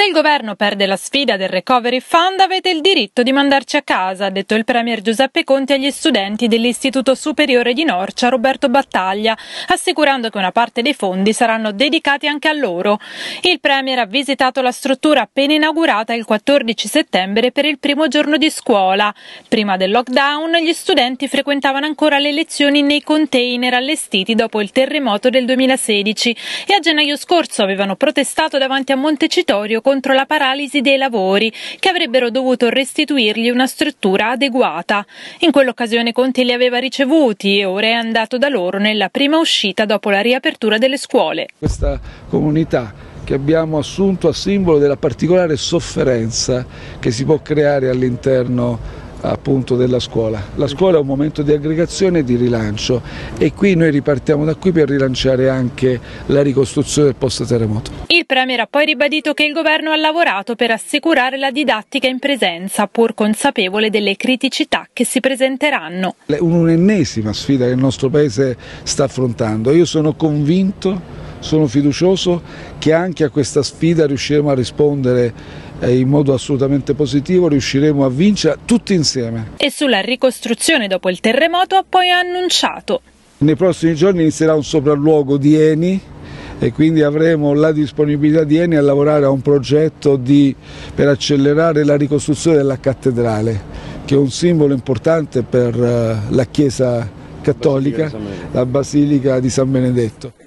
Se il governo perde la sfida del Recovery Fund avete il diritto di mandarci a casa, ha detto il premier Giuseppe Conte agli studenti dell'Istituto Superiore di Norcia Roberto Battaglia, assicurando che una parte dei fondi saranno dedicati anche a loro. Il premier ha visitato la struttura appena inaugurata il 14 settembre per il primo giorno di scuola. Prima del lockdown gli studenti frequentavano ancora le lezioni nei container allestiti dopo il terremoto del 2016 e a gennaio scorso avevano protestato davanti a Montecitorio contro la paralisi dei lavori, che avrebbero dovuto restituirgli una struttura adeguata. In quell'occasione Conte li aveva ricevuti e ora è andato da loro nella prima uscita dopo la riapertura delle scuole. Questa comunità che abbiamo assunto a simbolo della particolare sofferenza che si può creare all'interno appunto della scuola. La scuola è un momento di aggregazione e di rilancio e qui noi ripartiamo da qui per rilanciare anche la ricostruzione del post-terremoto. Il premier ha poi ribadito che il governo ha lavorato per assicurare la didattica in presenza, pur consapevole delle criticità che si presenteranno. È un'ennesima sfida che il nostro Paese sta affrontando. Io sono convinto, sono fiducioso che anche a questa sfida riusciremo a rispondere in modo assolutamente positivo, riusciremo a vincere tutti insieme. E sulla ricostruzione dopo il terremoto ha poi annunciato: nei prossimi giorni inizierà un sopralluogo di Eni e quindi avremo la disponibilità di Eni a lavorare a un progetto per accelerare la ricostruzione della cattedrale, che è un simbolo importante per la Chiesa cattolica, la Basilica di San Benedetto.